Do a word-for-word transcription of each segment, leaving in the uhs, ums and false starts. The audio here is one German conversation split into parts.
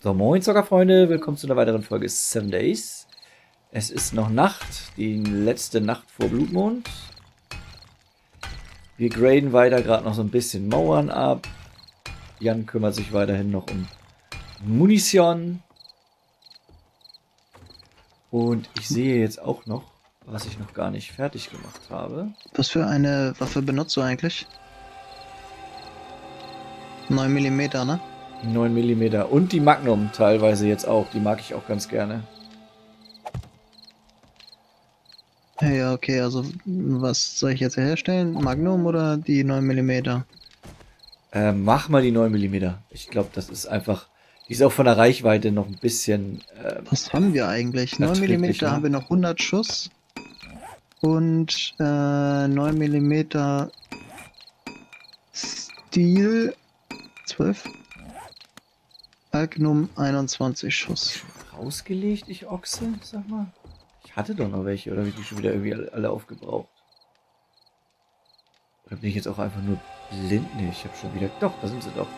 So, moin Zockerfreunde, willkommen zu einer weiteren Folge seven Days. Es ist noch Nacht, die letzte Nacht vor Blutmond. Wir graden weiter gerade noch so ein bisschen Mauern ab. Jan kümmert sich weiterhin noch um Munition. Und ich sehe jetzt auch noch, was ich noch gar nicht fertig gemacht habe. Was für eine Waffe benutzt du eigentlich? neun Millimeter, ne? neun Millimeter und die Magnum teilweise jetzt auch, die mag ich auch ganz gerne. Ja, okay, also was soll ich jetzt herstellen? Magnum oder die neun Millimeter? Äh, mach mal die neun Millimeter. Ich glaube, das ist einfach, die ist auch von der Reichweite noch ein bisschen... Äh, was haben wir eigentlich? neun Millimeter, ne? Haben wir noch hundert Schuss und äh, neun Millimeter Stil zwölf. Magnum einundzwanzig Schuss. Rausgelegt, ich Ochse, sag mal. Ich hatte doch noch welche, oder habe ich die schon wieder irgendwie alle aufgebraucht? Oder bin ich jetzt auch einfach nur blind? Ne, ich habe schon wieder... Doch, da sind sie doch.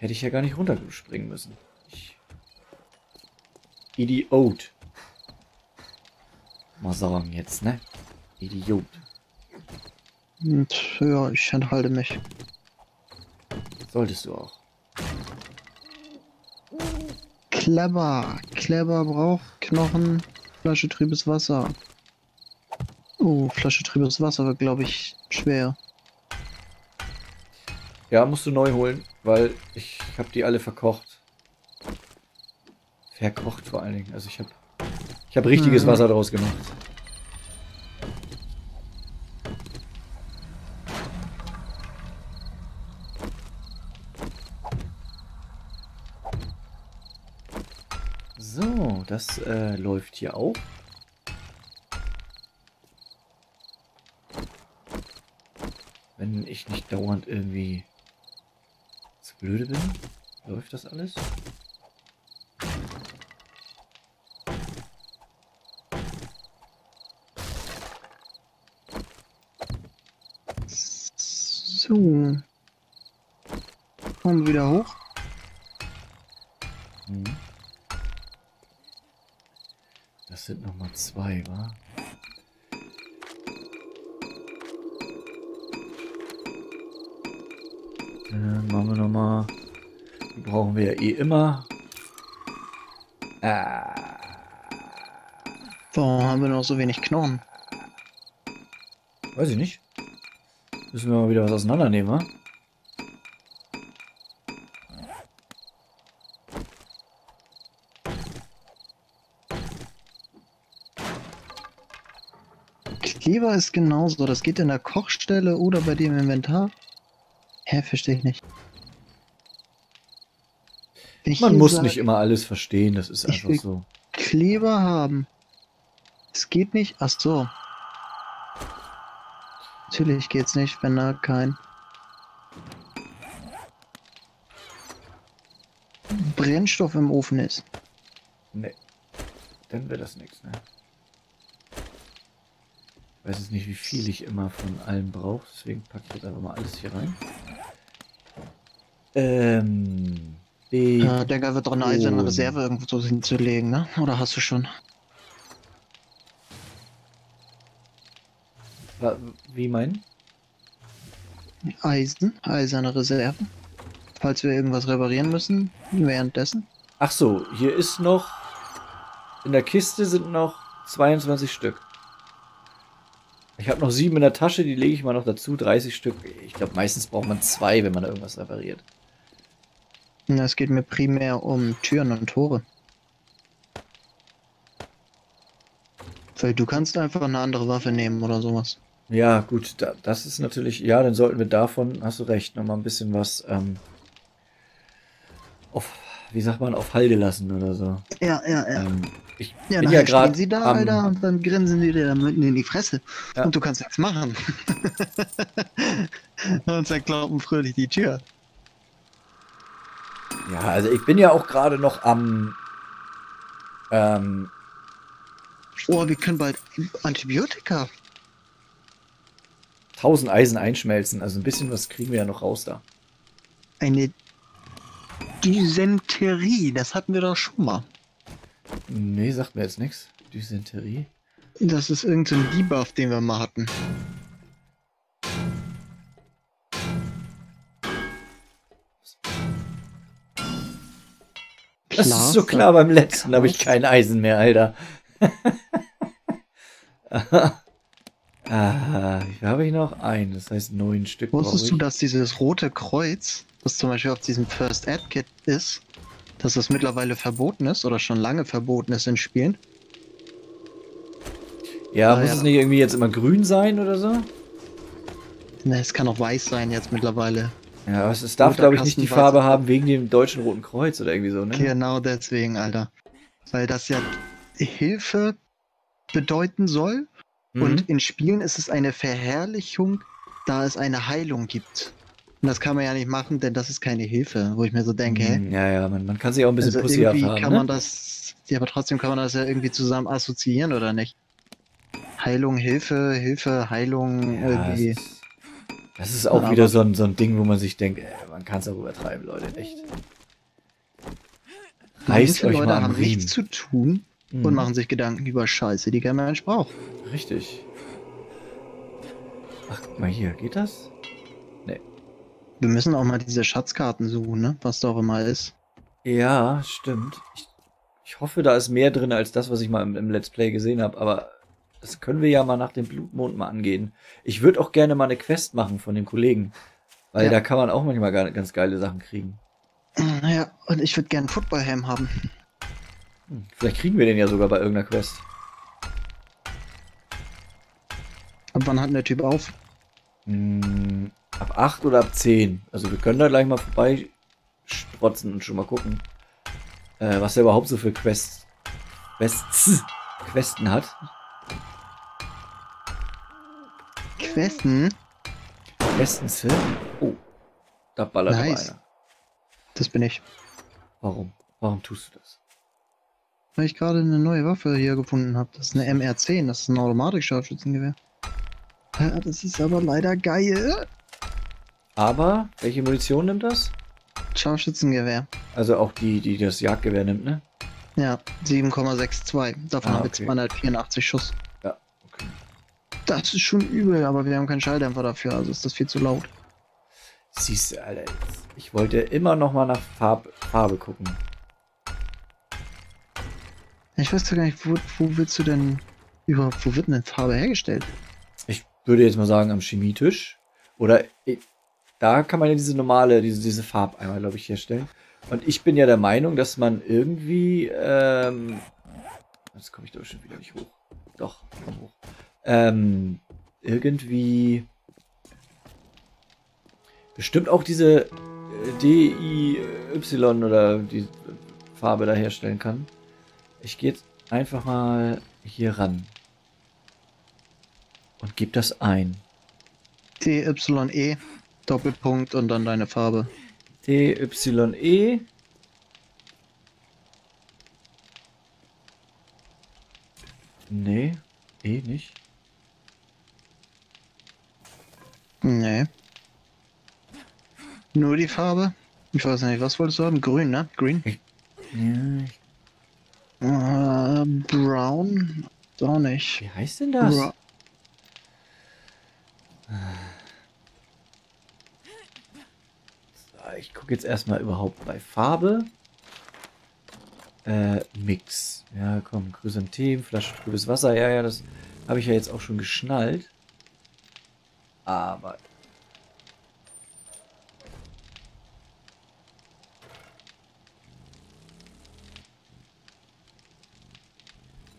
Hätte ich ja gar nicht runterspringen müssen. Ich... Idiot. Mal sagen jetzt, ne? Idiot. Und ja, ich enthalte mich. Solltest du auch. Clever. Clever braucht Knochen, Flasche trübes Wasser. Oh, Flasche trübes Wasser wird, glaube ich, schwer. Ja, musst du neu holen, weil ich habe die alle verkocht. Verkocht vor allen Dingen. Also ich habe ich hab richtiges hm. Wasser draus gemacht. So, das äh, läuft hier auch. Wenn ich nicht dauernd irgendwie zu blöde bin, läuft das alles. So. Kommen wir wieder hoch. Hm. Das sind nochmal zwei, wa? Dann machen wir nochmal. Die brauchen wir ja eh immer. Ah. Warum haben wir noch so wenig Knochen? Weiß ich nicht. Müssen wir mal wieder was auseinandernehmen, wa? Kleber ist genauso, das geht in der Kochstelle oder bei dem Inventar. Hä, verstehe ich nicht. Ich Man muss sag, nicht immer alles verstehen, das ist einfach so. Kleber haben. Es geht nicht, ach so. Natürlich geht's nicht, wenn da kein. Brennstoff im Ofen ist. Nee, dann wird das nichts, ne? Ich weiß jetzt nicht, wie viel ich immer von allem brauche, deswegen packe ich jetzt einfach mal alles hier rein. Ähm. Ja, der Guy wird doch eine eiserne Reserve irgendwo hinzulegen, ne? Oder hast du schon? Wie meinen? Eisen, eiserne Reserve. Falls wir irgendwas reparieren müssen, währenddessen. Ach so, hier ist noch. In der Kiste sind noch zweiundzwanzig Stück. Ich habe noch sieben in der Tasche, die lege ich mal noch dazu, dreißig Stück. Ich glaube, meistens braucht man zwei, wenn man da irgendwas repariert. Es geht mir primär um Türen und Tore. Weil du kannst einfach eine andere Waffe nehmen oder sowas. Ja, gut, da, das ist natürlich... Ja, dann sollten wir davon, hast du recht, nochmal ein bisschen was... Ähm, auf, wie sagt man, auf Halde lassen oder so. Ja, ja, ja. Ähm, Ich ja, bin ja gerade sie da, am, Alter, und dann grinsen die dir da mitten in die Fresse. Ja. Und du kannst nichts machen. Und zerklauben fröhlich die Tür. Ja, also ich bin ja auch gerade noch am... Ähm, oh, wir können bald Antibiotika. tausend Eisen einschmelzen. Also ein bisschen was kriegen wir ja noch raus da. Eine Dysenterie, das hatten wir doch schon mal. Nee, sagt mir jetzt nichts. Dysenterie. Das ist irgendein Debuff, den wir mal hatten. Das Plaster. Ist so klar, beim letzten habe ich kein Eisen mehr, Alter. Ah, hier habe ich noch ein, das heißt neun Stück. Wusstest du, dass dieses rote Kreuz, das zum Beispiel auf diesem First Aid Kit ist, dass das mittlerweile verboten ist oder schon lange verboten ist in Spielen? Ja, naja. Muss es nicht irgendwie jetzt immer grün sein oder so? Ne, es kann auch weiß sein jetzt mittlerweile. Ja, aber es darf, glaube ich, nicht die Farbe haben wegen dem deutschen Roten Kreuz oder irgendwie so, ne? Genau deswegen, Alter. Weil das ja Hilfe bedeuten soll. Mhm. Und in Spielen ist es eine Verherrlichung, da es eine Heilung gibt. Und das kann man ja nicht machen, denn das ist keine Hilfe, wo ich mir so denke, mhm, hey, ja, ja, man, man kann sich auch ein bisschen also pussyhaft haben, kann ne? man das, ja, aber trotzdem kann man das ja irgendwie zusammen assoziieren, oder nicht? Heilung, Hilfe, Hilfe, Heilung, ja, irgendwie. Das ist, das ist auch ja, wieder so ein, so ein Ding, wo man sich denkt, ey, man kann es auch übertreiben, Leute, echt. Reißt euch Leute mal haben nichts zu tun mhm. und machen sich Gedanken über Scheiße, die kein Mensch braucht. Richtig. Ach, guck mal hier, geht das? Nee. Wir müssen auch mal diese Schatzkarten suchen, ne? Was da auch immer ist. Ja, stimmt. Ich, ich hoffe, da ist mehr drin als das, was ich mal im, im Let's Play gesehen habe, aber das können wir ja mal nach dem Blutmond mal angehen. Ich würde auch gerne mal eine Quest machen von den Kollegen. Weil ja. da kann man auch manchmal ganz geile Sachen kriegen. Naja, und ich würde gerne einen Footballhelm haben. Hm, vielleicht kriegen wir den ja sogar bei irgendeiner Quest. Ab wann hat der Typ auf? Hm, ab acht oder ab zehn. Also wir können da gleich mal vorbeistrotzen und schon mal gucken, äh, was er überhaupt so für Quests, Quests, Questen hat. Questen? Questens, oh, da ballert nice. Einer. Das bin ich. Warum? Warum tust du das? Weil ich gerade eine neue Waffe hier gefunden habe. Das ist eine M R zehn, das ist ein Automatik-Scharfschützengewehr. Ja, das ist aber leider geil. Aber, welche Munition nimmt das? Scharfschützengewehr. Also auch die, die das Jagdgewehr nimmt, ne? Ja, sieben Komma zweiundsechzig. Davon ah, habe ich okay. zweihundertvierundachtzig Schuss. Ja, okay. Das ist schon übel, aber wir haben keinen Schalldämpfer dafür, also ist das viel zu laut. Siehst du, Alter, ich wollte immer noch mal nach Farb, Farbe gucken. Ich weiß gar nicht, wo, wo willst du denn überhaupt, wo wird denn Farbe hergestellt? Ich würde jetzt mal sagen, am Chemietisch. Oder da kann man ja diese normale, diese, diese Farbeimer, glaube ich, herstellen. Und ich bin ja der Meinung, dass man irgendwie, ähm, jetzt komme ich doch schon wieder nicht hoch. Doch, komm hoch. Ähm, irgendwie bestimmt auch diese D I Y oder die Farbe da herstellen kann. Ich gehe jetzt einfach mal hier ran und gebe das ein. D Y E Doppelpunkt und dann deine Farbe. D Y E Nee, E nicht. Nee. Nur die Farbe? Ich weiß nicht, was wolltest du haben? Grün, ne? Green? Ja. Äh, brown? Auch nicht. Wie heißt denn das? Bra so, ich gucke jetzt erstmal überhaupt bei Farbe. Äh, Mix. Ja, komm, Chrysanthemum, Flasche trübes Wasser. Ja, ja, das habe ich ja jetzt auch schon geschnallt. Aber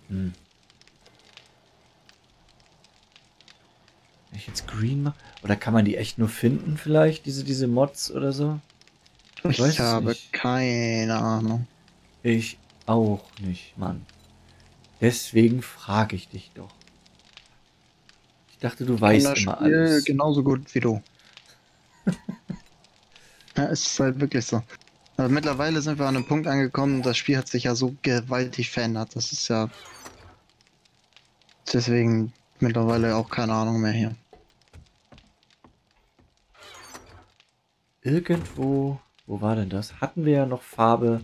hm. Wenn ich jetzt green mache? Oder kann man die echt nur finden vielleicht? Diese, diese Mods oder so? Ich, ich habe nicht. keine Ahnung. Ich auch nicht, Mann. Deswegen frage ich dich doch. Ich dachte, du weißt immer alles. Genauso gut wie du. Ja, es ist halt wirklich so. Aber mittlerweile sind wir an einem Punkt angekommen, das Spiel hat sich ja so gewaltig verändert. Das ist ja deswegen mittlerweile auch keine Ahnung mehr hier. irgendwo... Wo war denn das? Hatten wir ja noch Farbe.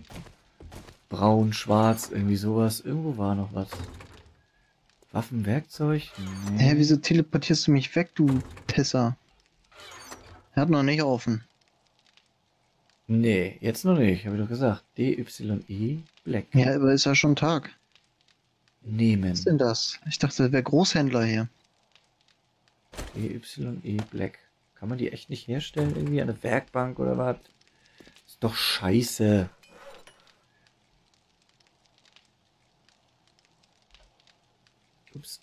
Braun, schwarz, irgendwie sowas. Irgendwo war noch was. Waffenwerkzeug? Nee. Hä, wieso teleportierst du mich weg, du Pisser? Er hat noch nicht offen. Nee, jetzt noch nicht, habe ich doch gesagt. D Y E Black. Ja, aber ist ja schon Tag. Nehmen. Was ist denn das? Ich dachte, das wäre Großhändler hier. D Y E Black. Kann man die echt nicht herstellen? Irgendwie eine Werkbank oder was? Ist doch scheiße. Ups.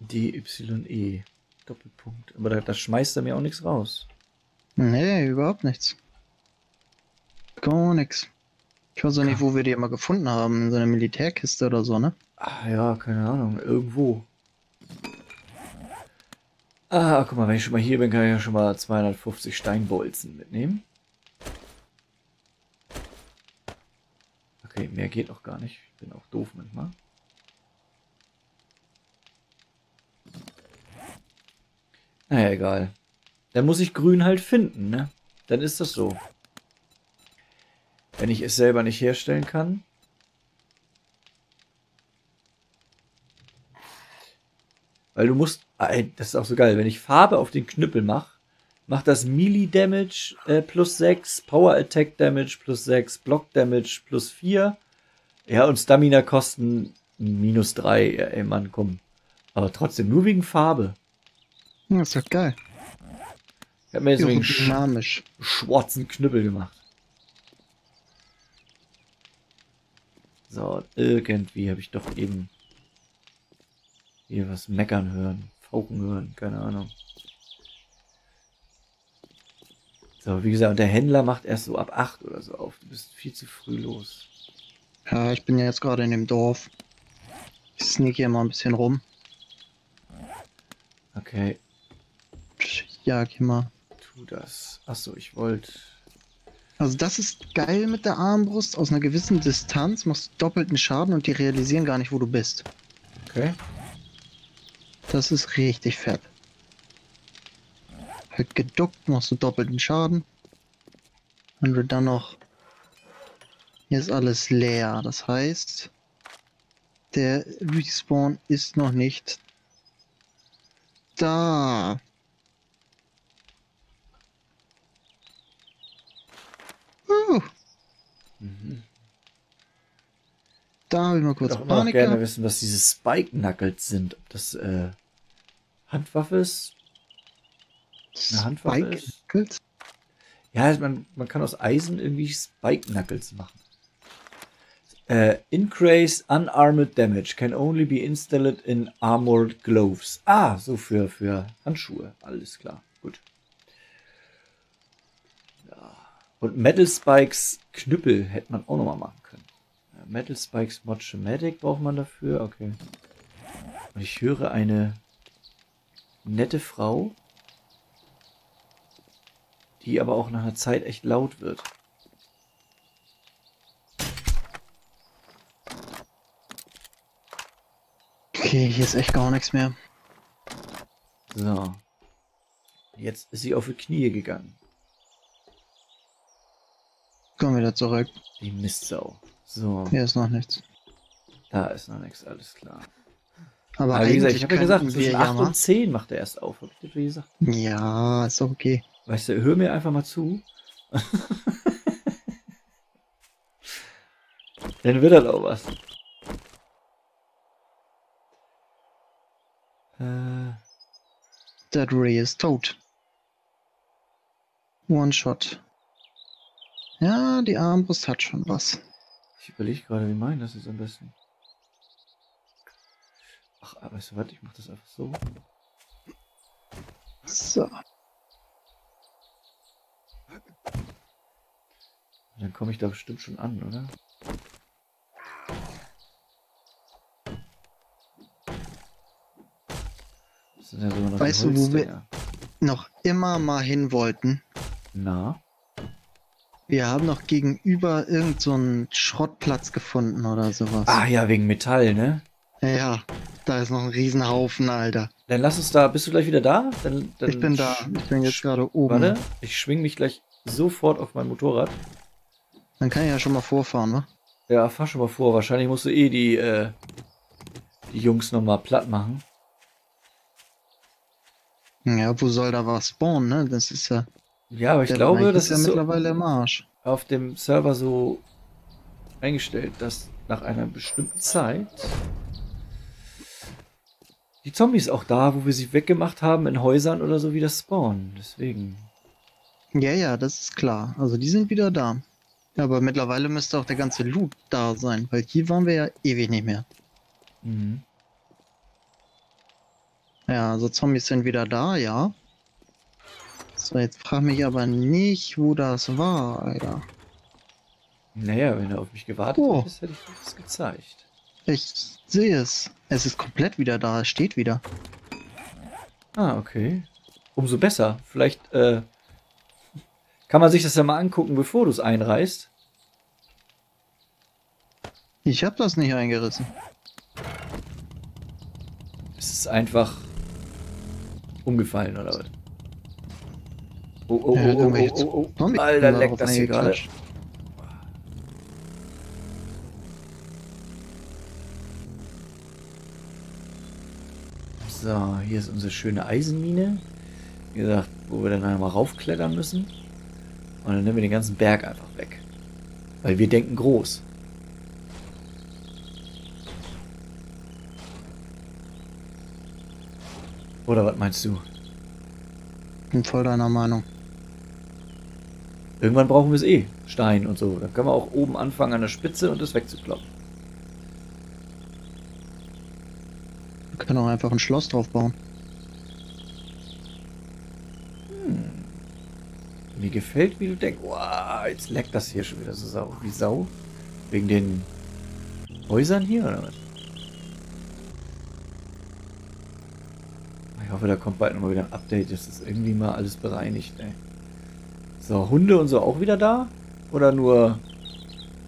D Y E. Doppelpunkt. Aber da, da schmeißt er mir auch nichts raus. Nee, überhaupt nichts. Gar nichts. Ich weiß auch nicht, wo wir die immer gefunden haben. In so einer Militärkiste oder so, ne? Ah ja, keine Ahnung. Irgendwo. Ah, guck mal, wenn ich schon mal hier bin, kann ich ja schon mal zweihundertfünfzig Steinbolzen mitnehmen. Okay, mehr geht auch gar nicht. Ich bin auch doof manchmal. Naja, egal. Dann muss ich grün halt finden, ne? Dann ist das so. Wenn ich es selber nicht herstellen kann. Weil du musst... Das ist auch so geil. Wenn ich Farbe auf den Knüppel mache, macht das Melee Damage äh, plus sechs, Power Attack Damage plus sechs, Block Damage plus vier. Ja, und Stamina Kosten minus drei. Ja, ey, Mann, komm. Aber trotzdem, nur wegen Farbe. Das ist doch geil. Ich habe mir jetzt einen sch schwarzen Knüppel gemacht. So, irgendwie habe ich doch eben hier was meckern hören, fauchen hören, keine Ahnung. So, wie gesagt, und der Händler macht erst so ab acht oder so auf. Du bist viel zu früh los. Ja, ich bin ja jetzt gerade in dem Dorf. Ich sneak hier mal ein bisschen rum. Okay. Ja, geh mal. Tu das. Achso, ich wollte... Also das ist geil mit der Armbrust. Aus einer gewissen Distanz machst du doppelten Schaden und die realisieren gar nicht, wo du bist. Okay. Das ist richtig fett. Halt geduckt machst du doppelten Schaden. Wenn du dann noch... Hier ist alles leer. Das heißt, der Respawn ist noch nicht da. Mhm. Da habe ich mal kurz Panik. Ich würde auch gerne wissen, was diese Spike-Knuckles sind. Ob das äh, Handwaffe ist? Eine Handwaffe ist? Ja, man, man kann aus Eisen irgendwie Spike-Knuckles machen. Äh, Increase Unarmored Damage can only be installed in Armored Gloves. Ah, so für, für Handschuhe. Alles klar, gut. Und Metal Spikes Knüppel hätte man auch nochmal machen können. Metal Spikes Mod Schematic braucht man dafür. Okay. Und ich höre eine nette Frau, die aber auch nach einer Zeit echt laut wird. Okay, hier ist echt gar nichts mehr. So. Jetzt ist sie auf die Knie gegangen. Kommen wieder zurück. Die Mistsau. So. Hier ist noch nichts. Da ist noch nichts, alles klar. Aber, Aber wie gesagt, ich habe ja gesagt, zwischen acht und zehn macht er erst auf. Hab ich dir gesagt? Ja, ist doch okay. Weißt du, hör mir einfach mal zu. Dann wird halt auch was. Äh. That Ray ist tot. One shot. Ja, die Armbrust hat schon was. Ich überlege gerade, wie meinen das ist am besten. Ach, weißt du was, ich mach das einfach so. So. Dann komme ich da bestimmt schon an, oder? Das sind ja sogar noch weißt du, wo wir noch immer mal hin wollten? Na? Wir haben noch gegenüber irgend so einen Schrottplatz gefunden oder sowas. Ah ja, wegen Metall, ne? Ja, da ist noch ein Riesenhaufen, Alter. Dann lass uns da. Bist du gleich wieder da? Dann, dann ich bin da. Ich bin jetzt gerade oben. Warte, ich schwing mich gleich sofort auf mein Motorrad. Dann kann ich ja schon mal vorfahren, ne? Ja, fahr schon mal vor. Wahrscheinlich musst du eh die, äh, die Jungs nochmal platt machen. Ja, wo soll da was spawnen, ne? Das ist ja... Ja, aber ich glaube, das ist ja mittlerweile im Arsch. Auf dem Server so eingestellt, dass nach einer bestimmten Zeit die Zombies auch da, wo wir sie weggemacht haben, in Häusern oder so, wieder spawnen. Deswegen. Ja, ja, das ist klar. Also die sind wieder da. Aber mittlerweile müsste auch der ganze Loot da sein, weil hier waren wir ja ewig nicht mehr. Mhm. Ja, also Zombies sind wieder da, ja. So, jetzt frag mich aber nicht, wo das war, Alter. Naja, wenn er auf mich gewartet oh. hättest, hätte ich dir das gezeigt. Ich sehe es. Es ist komplett wieder da, es steht wieder. Ah, okay. Umso besser. Vielleicht äh, kann man sich das ja mal angucken, bevor du es einreißt. Ich habe das nicht eingerissen. Es ist einfach umgefallen, oder was? Oh, oh, ja, oh, oh, oh, oh, oh. Alter, leck das hier gerade. So, hier ist unsere schöne Eisenmine. Wie gesagt, wo wir dann einmal raufklettern müssen. Und dann nehmen wir den ganzen Berg einfach weg. Weil wir denken groß. Oder was meinst du? Ich bin voll deiner Meinung. Irgendwann brauchen wir es eh. Stein und so. Dann können wir auch oben anfangen an der Spitze und das wegzukloppen. Wir können auch einfach ein Schloss drauf bauen. Hm. Mir gefällt, wie du denkst. Wow, jetzt leckt das hier schon wieder so sau. Wie Sau? Wegen den Häusern hier oder was? Ich hoffe, da kommt bald nochmal wieder ein Update. Das ist irgendwie mal alles bereinigt, ey. So, Hunde und so auch wieder da? Oder nur...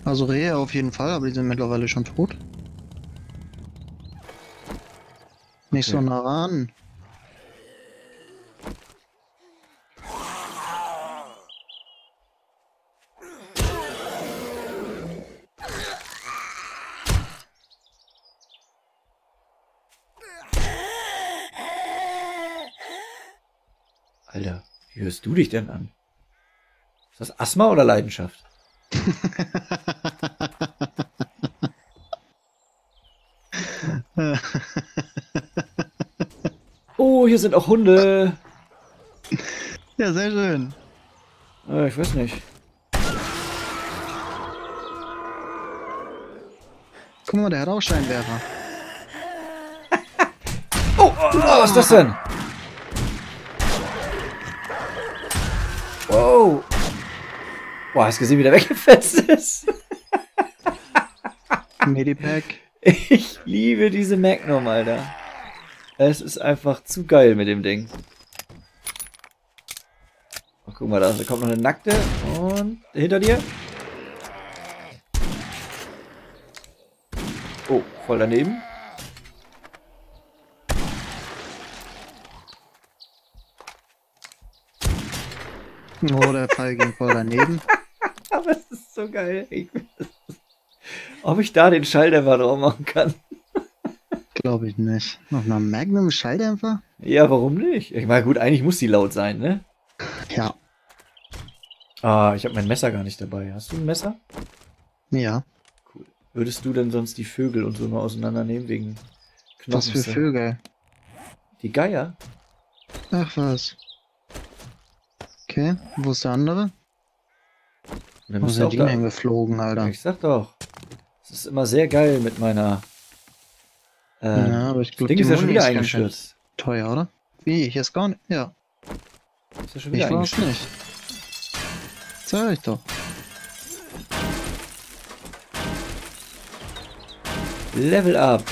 Also Rehe auf jeden Fall, aber die sind mittlerweile schon tot. Nicht so nah ran. Alter, wie hörst du dich denn an? Ist das Asthma oder Leidenschaft? Oh, hier sind auch Hunde. Ja, sehr schön. Äh, ich weiß nicht. Guck mal, der hat auch Scheinwerfer. oh, oh, oh, was ist das denn? Wow. Boah, hast du gesehen, wie der weggefetzt ist? Medipack. Ich liebe diese Magnum, Alter. Es ist einfach zu geil mit dem Ding. Oh, guck mal, da kommt noch eine Nackte. Und hinter dir. Oh, voll daneben. Oh, der Pfeil ging voll daneben. Aber es ist so geil. Ich weiß, ob ich da den Schalldämpfer drauf machen kann. Glaube ich nicht. Noch mal Magnum Schalldämpfer? Ja, warum nicht? Ich meine, gut, eigentlich muss die laut sein, ne? Ja. Ah, ich habe mein Messer gar nicht dabei. Hast du ein Messer? Ja. Cool. Würdest du denn sonst die Vögel und so mal auseinandernehmen wegen Knochen? Was für Vögel? Die Geier? Ach was. Okay, wo ist der andere? Dann wo ist der Ding hingeflogen, Alter? Ich sag doch. Es ist immer sehr geil mit meiner... Äh, ja, aber ich glaube, das Ding ist ja schon wieder eingestürzt. Teuer, oder? Wie? Ich jetzt gar nicht. Ja. Ist ja schon wieder eingestürzt. Ich weiß nicht. Zeig ich doch. Level up.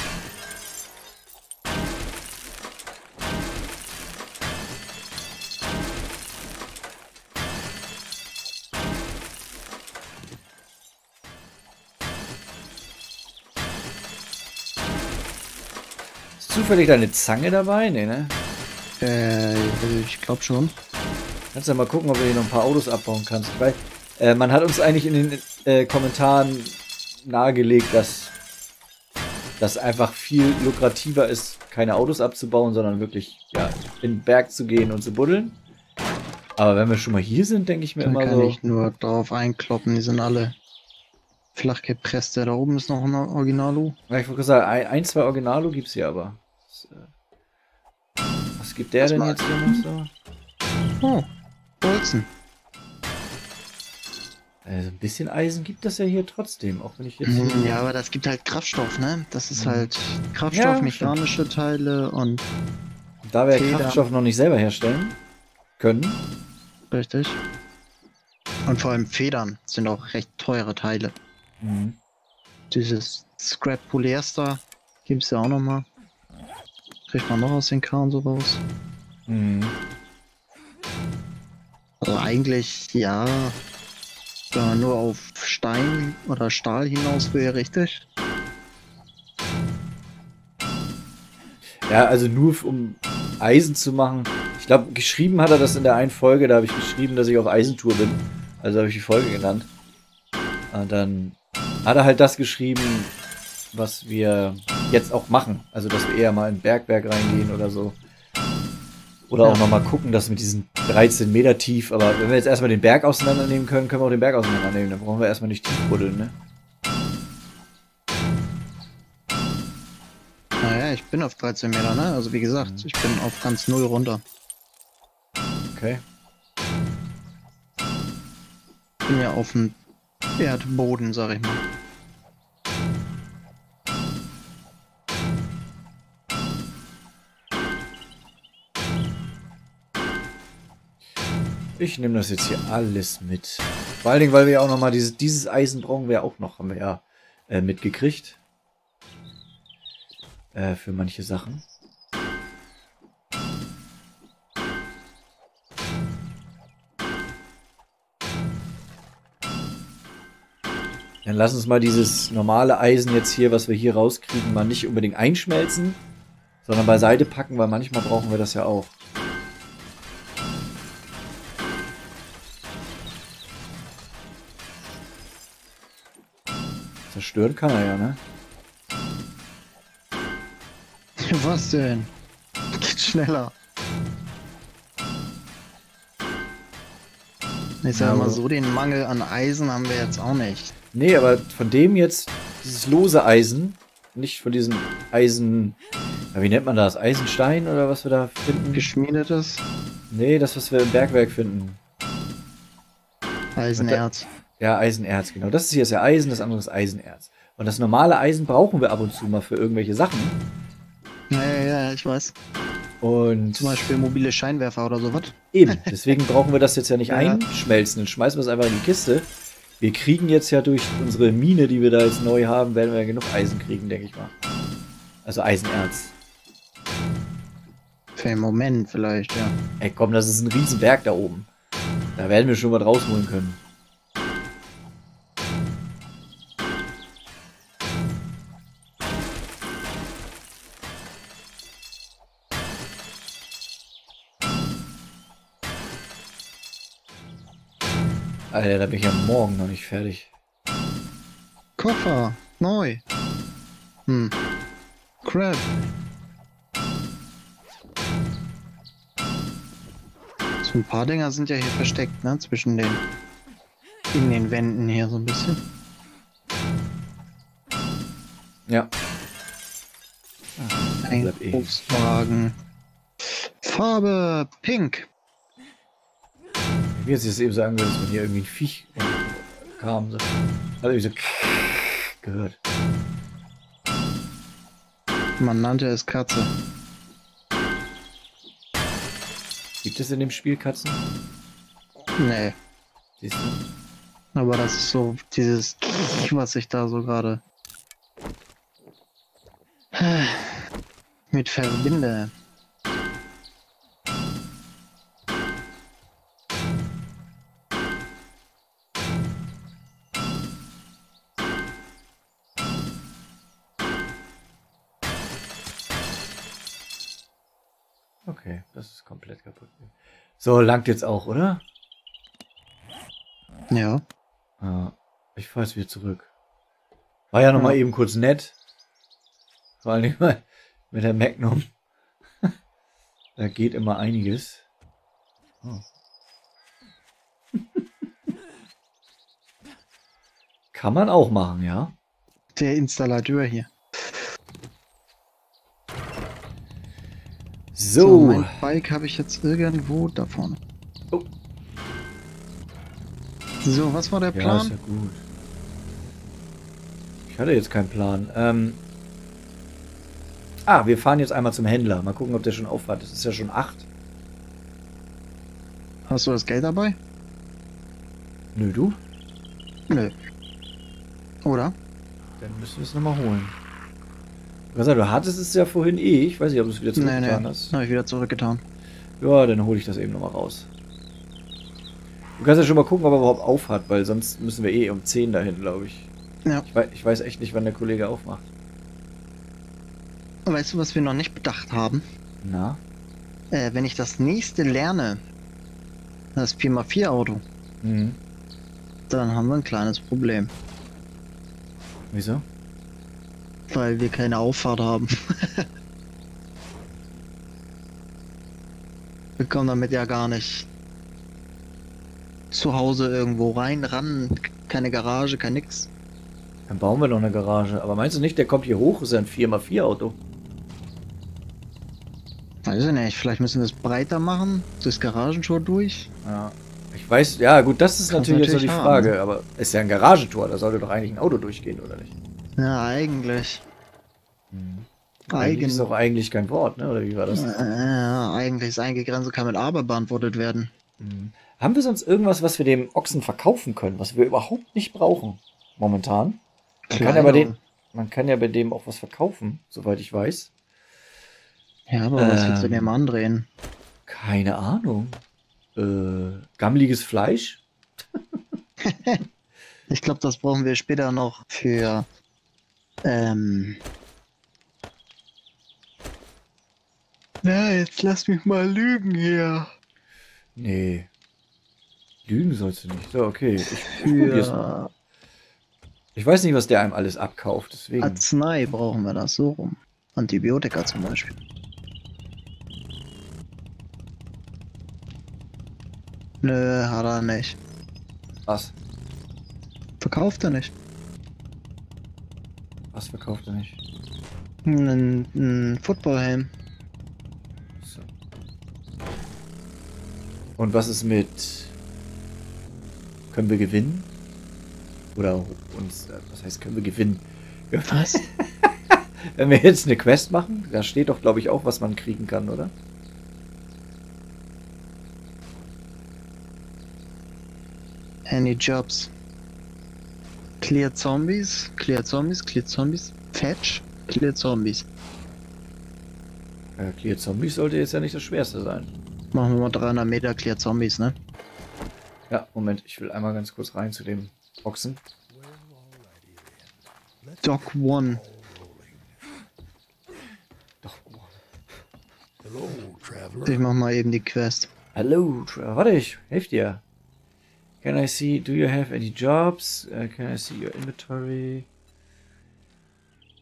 zufällig deine Zange dabei? Nee, ne? Äh, ich glaube schon. Kannst ja mal gucken, ob du hier noch ein paar Autos abbauen kannst. Weil äh, man hat uns eigentlich in den äh, Kommentaren nahegelegt, dass das einfach viel lukrativer ist, keine Autos abzubauen, sondern wirklich ja, in den Berg zu gehen und zu buddeln. Aber wenn wir schon mal hier sind, denke ich mir da immer so... Da kann ich nur drauf einkloppen, die sind alle flach gepresst. Da oben ist noch ein Originalo. Ja, ich wollte gesagt, ein, ein, zwei Originalo gibt es hier aber. Das, äh, was gibt der was denn mal? Jetzt hier noch so? Oh, Bolzen. Also ein bisschen Eisen gibt das ja hier trotzdem, auch wenn ich jetzt... Mm, ja, aber das gibt halt Kraftstoff, ne? Das ist halt Kraftstoff, ja, mechanische stimmt. Teile und... Da wir Feder. Kraftstoff noch nicht selber herstellen können. Richtig. Und vor allem Federn sind auch recht teure Teile. Mhm. Dieses Scrap Polyester gibt es ja auch nochmal. Kriegt man noch aus den Karren so raus. Mhm. Also eigentlich, ja... Wenn man nur auf Stein oder Stahl hinaus will, richtig? Ja, also nur um Eisen zu machen. Ich glaube, geschrieben hat er das in der einen Folge, da habe ich geschrieben, dass ich auf Eisentour bin. Also habe ich die Folge genannt. Und dann hat er halt das geschrieben, was wir jetzt auch machen. Also, dass wir eher mal in den Bergberg reingehen oder so. Oder ja. Auch nochmal gucken, dass mit diesen dreizehn Meter tief, aber wenn wir jetzt erstmal den Berg auseinandernehmen können, können wir auch den Berg auseinandernehmen. Dann brauchen wir erstmal nicht tief buddeln, ne? Naja, ich bin auf dreizehn Meter, ne? Also wie gesagt, mhm. Ich bin auf ganz null runter. Okay. Ich bin ja auf dem Erdboden, sag ich mal. Ich nehme das jetzt hier alles mit. Vor allen Dingen, weil wir ja auch nochmal dieses, dieses Eisen brauchen wir auch noch, haben wir ja äh, mitgekriegt. Äh, für manche Sachen. Dann lass uns mal dieses normale Eisen jetzt hier, was wir hier rauskriegen, mal nicht unbedingt einschmelzen, sondern beiseite packen, weil manchmal brauchen wir das ja auch. Zerstören kann er ja, ne? Was denn? Geht schneller. Ich sag mal so, den Mangel an Eisen haben wir jetzt auch nicht. Nee, aber von dem jetzt, dieses lose Eisen, nicht von diesem Eisen... Ja, wie nennt man das? Eisenstein oder was wir da finden? Geschmiedetes? Nee, das, was wir im Bergwerk finden. Eisenerz. Ja, Eisenerz, genau. Das hier ist ja Eisen, das andere ist Eisenerz. Und das normale Eisen brauchen wir ab und zu mal für irgendwelche Sachen. Ja, ja, ja, ich weiß. Und zum Beispiel mobile Scheinwerfer oder sowas. Eben, deswegen brauchen wir das jetzt ja nicht ja. einschmelzen. Dann schmeißen wir es einfach in die Kiste. Wir kriegen jetzt ja durch unsere Mine, die wir da jetzt neu haben, werden wir ja genug Eisen kriegen, denke ich mal. Also Eisenerz. Für den Moment vielleicht, ja. Ey, komm, das ist ein Riesenberg da oben. Da werden wir schon was rausholen können. Alter, da bin ich ja morgen noch nicht fertig. Koffer, neu. Hm. Crap. So ein paar Dinger sind ja hier versteckt, ne? Zwischen den... In den Wänden hier so ein bisschen. Ja. Ach, Einkaufswagen. Farbe pink. Mir ist jetzt eben so angehört, dass man hier irgendwie ein Viech kam. So. Also ich so gehört. Man nannte es Katze. Gibt es in dem Spiel Katzen? Nee. Siehst du? Aber das ist so dieses, was ich da so gerade mit verbinde. Okay, das ist komplett kaputt. So, langt jetzt auch, oder? Ja. Ah, ich fahre jetzt wieder zurück. War ja nochmal ja. eben kurz nett. Vor allem mit der Magnum. Da geht immer einiges. Oh. Kann man auch machen, ja? Der Installateur hier. So. So, mein Bike habe ich jetzt irgendwo da vorne. Oh. So, was war der Plan? Ja, ist ja gut. Ich hatte jetzt keinen Plan. Ähm. Ah, wir fahren jetzt einmal zum Händler. Mal gucken, ob der schon aufwartet. Das ist ja schon acht. Hast du das Geld dabei? Nö, du? Nö. Oder? Dann müssen wir es nochmal holen. Du hattest es ja vorhin eh. Ich weiß nicht, ob du es wieder zurückgetan nee, hast. Nee, habe ich wieder zurückgetan. Ja, dann hole ich das eben nochmal raus. Du kannst ja schon mal gucken, ob er überhaupt auf hat, weil sonst müssen wir eh um zehn dahin, glaube ich. Ja. Ich weiß, ich weiß echt nicht, wann der Kollege aufmacht. Weißt du, was wir noch nicht bedacht haben? Na? Äh, wenn ich das nächste lerne, das vier mal vier Auto, mhm. dann haben wir ein kleines Problem. Wieso? Weil wir keine Auffahrt haben. Wir kommen damit ja gar nicht zu Hause irgendwo rein, ran, keine Garage, kein nix. Dann bauen wir doch eine Garage. Aber meinst du nicht, der kommt hier hoch, ist ja ein vier mal vier Auto? Weiß ich nicht, vielleicht müssen wir es breiter machen, das Garagentor durch. Ja, ich weiß, ja gut, das ist Kannst natürlich jetzt noch die haben. Frage, aber ist ja ein Garagentor, da sollte doch eigentlich ein Auto durchgehen, oder nicht? Ja, eigentlich. Hm. Eigentlich ist doch eigentlich kein Wort, ne? Oder wie war das? Ja, eigentlich ist eingegrenzt, kann mit aber beantwortet werden. Hm. Haben wir sonst irgendwas, was wir dem Ochsen verkaufen können, was wir überhaupt nicht brauchen momentan? Man kann, ja bei dem, man kann ja bei dem auch was verkaufen, soweit ich weiß. Ja, aber ähm, was willst du denn mal andrehen? Keine Ahnung. Äh, gammeliges Fleisch? Ich glaube, das brauchen wir später noch für Ähm. Na, jetzt lass mich mal lügen hier. Nee. Lügen sollst du nicht. So, okay. Ich, für ich weiß nicht, was der einem alles abkauft. Deswegen. Arznei brauchen wir das so rum. Antibiotika zum Beispiel. Nö, hat er nicht. Was? Verkauft er nicht. Was verkauft er nicht? Ein, ein Footballhelm. So. Und was ist mit? Können wir gewinnen? Oder uns? Was heißt können wir gewinnen? Was? Wenn wir jetzt eine Quest machen, da steht doch, glaube ich, auch, was man kriegen kann, oder? Any Jobs. Clear Zombies, Clear Zombies, Clear Zombies, Fetch, Clear Zombies. Ja, Clear Zombies sollte jetzt ja nicht das Schwerste sein. Machen wir mal dreihundert Meter Clear Zombies, ne? Ja, Moment, ich will einmal ganz kurz rein zu dem Ochsen. Doc One. Doc One. Ich mach mal eben die Quest. Hallo, Traveler. Warte, ich helf dir. Can I see, do you have any jobs? Uh, can I see your inventory?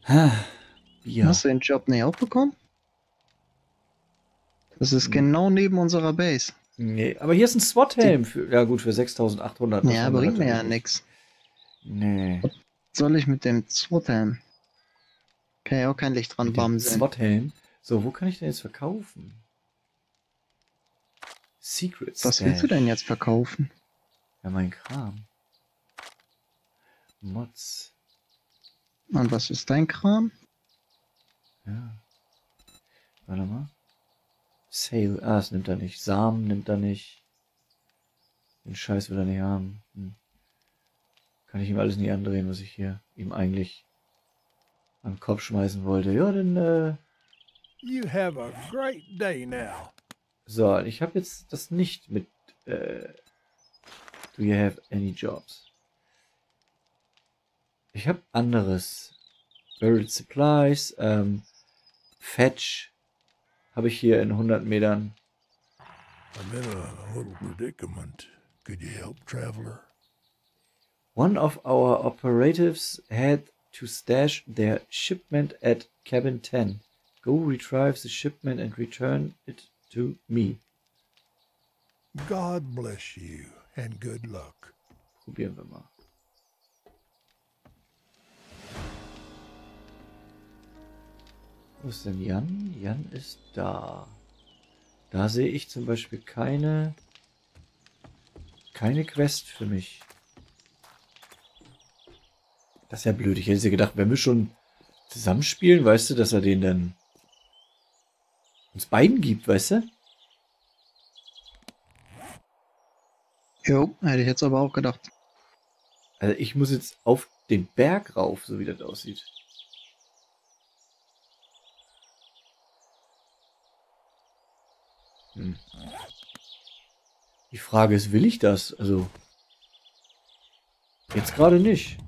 Ha, Bier. Hast du den Job nicht auch bekommen? Das ist hm. genau neben unserer Base. Nee, aber hier ist ein SWAT-Helm. Ja gut, für sechstausendachthundert. Ja, bringt mir ja nichts. Nee. Was soll ich mit dem SWAT-Helm? Kann ja auch kein Licht dran bamsen. SWAT-Helm? So, wo kann ich denn jetzt verkaufen? Secrets. Was willst du denn jetzt verkaufen? Ja, mein Kram. Mods. Und was ist dein Kram? Ja. Warte mal. Sale. Ah, das nimmt er nicht. Samen nimmt er nicht. Den Scheiß will er nicht haben. Hm. Kann ich ihm alles nicht andrehen, was ich hier ihm eigentlich an den Kopf schmeißen wollte. Ja, dann, äh... You have a great day now. So, ich habe jetzt das nicht mit, äh... Do you have any jobs? Ich habe anderes. Buried Supplies, ähm, Fetch. habe ich hier in hundert Metern. One of our operatives had to stash their shipment at cabin ten. Go retrieve the shipment and return it to me. God bless you and good luck. Probieren wir mal. Wo ist denn Jan? Jan ist da. Da sehe ich zum Beispiel keine, keine Quest für mich. Das ist ja blöd. Ich hätte ja gedacht, wenn wir schon zusammenspielen, weißt du, dass er den dann uns beiden gibt, weißt du? Jo, hätte ich jetzt aber auch gedacht. Also ich muss jetzt auf den Berg rauf, so wie das aussieht. Hm. Die Frage ist, will ich das? Also jetzt gerade nicht.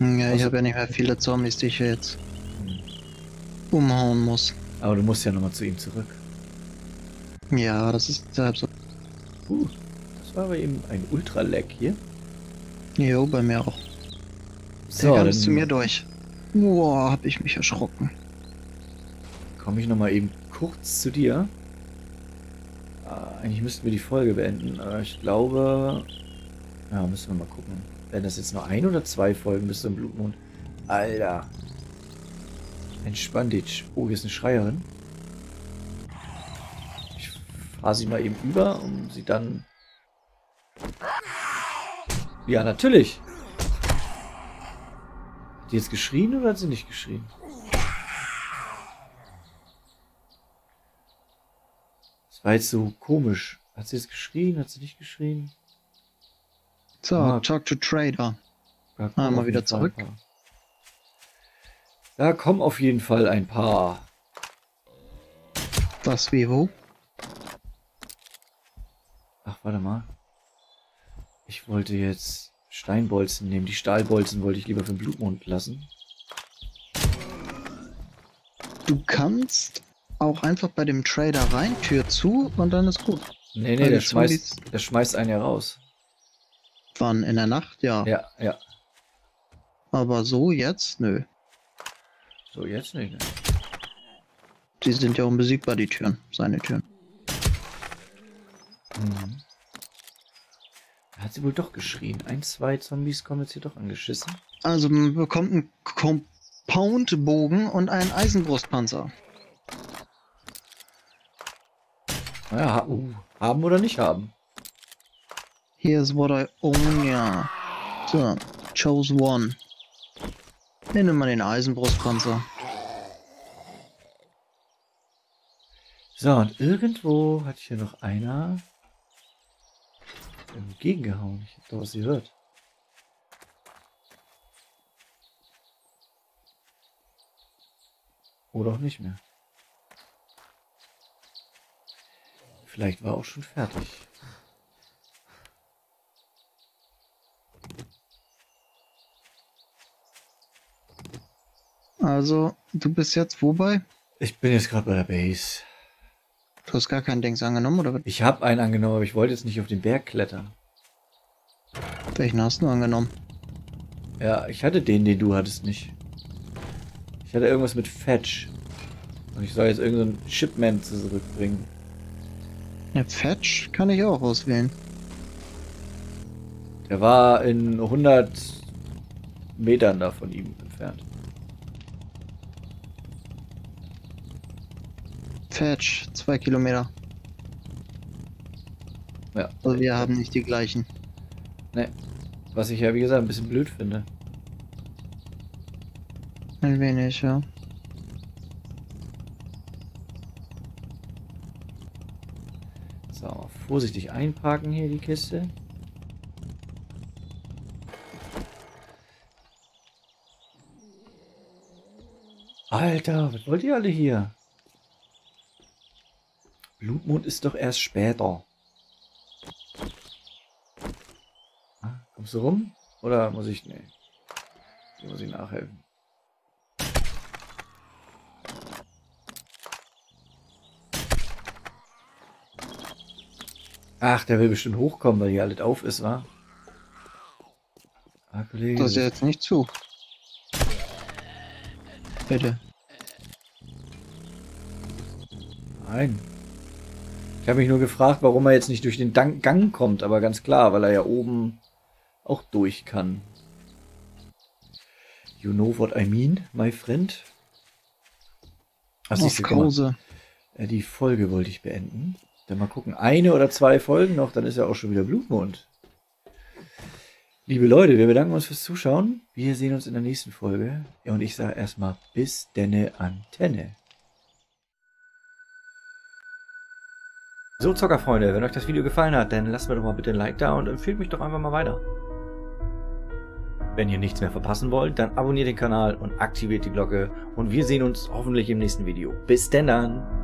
Ja, also, ich habe ja nicht mehr viele Zombies, die ich jetzt hm. umhauen muss. Aber du musst ja nochmal zu ihm zurück. Ja, das ist deshalb so. Uh, das war aber eben ein Ultra-Lag hier. Jo, bei mir auch. So, dann bist du mir durch. Wow, hab ich mich erschrocken. Komme ich nochmal eben kurz zu dir. Äh, eigentlich müssten wir die Folge beenden, aber ich glaube... Ja, müssen wir mal gucken. Wenn das jetzt nur ein oder zwei Folgen bis zum Blutmond. Alter. Entspann dich. Oh, hier ist eine Schreierin. Fahr sie mal eben über, um sie dann... Ja, natürlich! Hat die jetzt geschrien oder hat sie nicht geschrien? Das war jetzt so komisch. Hat sie jetzt geschrien, hat sie nicht geschrien? So, ah, Talk to Trader. Da ah, mal wieder zurück. Da kommen auf jeden Fall ein paar. Was, wie, wo? Ach, warte mal. Ich wollte jetzt Steinbolzen nehmen. Die Stahlbolzen wollte ich lieber für den Blutmond lassen. Du kannst auch einfach bei dem Trader rein, Tür zu und dann ist gut. Nee, nee, der schmeißt, der schmeißt einen ja raus. Wann? In der Nacht? Ja. Ja, ja. Aber so jetzt? Nö. So jetzt nicht, ne? Die sind ja unbesiegbar, die Türen. Seine Türen. Mhm. Hat sie wohl doch geschrien. Ein, zwei Zombies kommen jetzt hier doch angeschissen. Also man bekommt einen Compound-Bogen und einen Eisenbrustpanzer. Naja, ha uh, haben oder nicht haben. Here's what I own, ja. So, chose one. Nehmen wir den Eisenbrustpanzer. So, und irgendwo hat hier noch einer entgegengehauen. Ich hab da was gehört. Oder auch nicht mehr. Vielleicht war er auch schon fertig. Also, du bist jetzt wobei? Ich bin jetzt gerade bei der Base. Du hast gar keinen Dings angenommen, oder? Ich habe einen angenommen, aber ich wollte jetzt nicht auf den Berg klettern. Welchen hast du angenommen? Ja, ich hatte den, den du hattest nicht. Ich hatte irgendwas mit Fetch. Und ich soll jetzt irgendeinen Shipment zurückbringen. Ja, Fetch kann ich auch auswählen. Der war in hundert Metern da von ihm entfernt. Fetch, zwei Kilometer. Ja. Also wir haben nicht die gleichen. Ne. Was ich ja wie gesagt ein bisschen blöd finde. Ein wenig, ja. So, vorsichtig einparken hier die Kiste. Alter, was wollt ihr alle hier? Blutmond ist doch erst später. Ah, kommst du rum? Oder muss ich... Nee. Hier muss ich nachhelfen. Ach, der will bestimmt hochkommen, weil hier alles auf ist, wa? Ah, Kollege. Das ist jetzt nicht zu. Bitte. Nein. Ich habe mich nur gefragt, warum er jetzt nicht durch den Gang kommt, aber ganz klar, weil er ja oben auch durch kann. You know what I mean, my friend? Ach, siehst du, die Folge wollte ich beenden. Dann mal gucken, eine oder zwei Folgen noch, dann ist ja auch schon wieder Blutmond. Liebe Leute, wir bedanken uns fürs Zuschauen. Wir sehen uns in der nächsten Folge. Und ich sage erstmal bis denne Antenne. So, Zockerfreunde, wenn euch das Video gefallen hat, dann lasst mir doch mal bitte ein Like da und empfehlt mich doch einfach mal weiter. Wenn ihr nichts mehr verpassen wollt, dann abonniert den Kanal und aktiviert die Glocke. Und wir sehen uns hoffentlich im nächsten Video. Bis denn dann!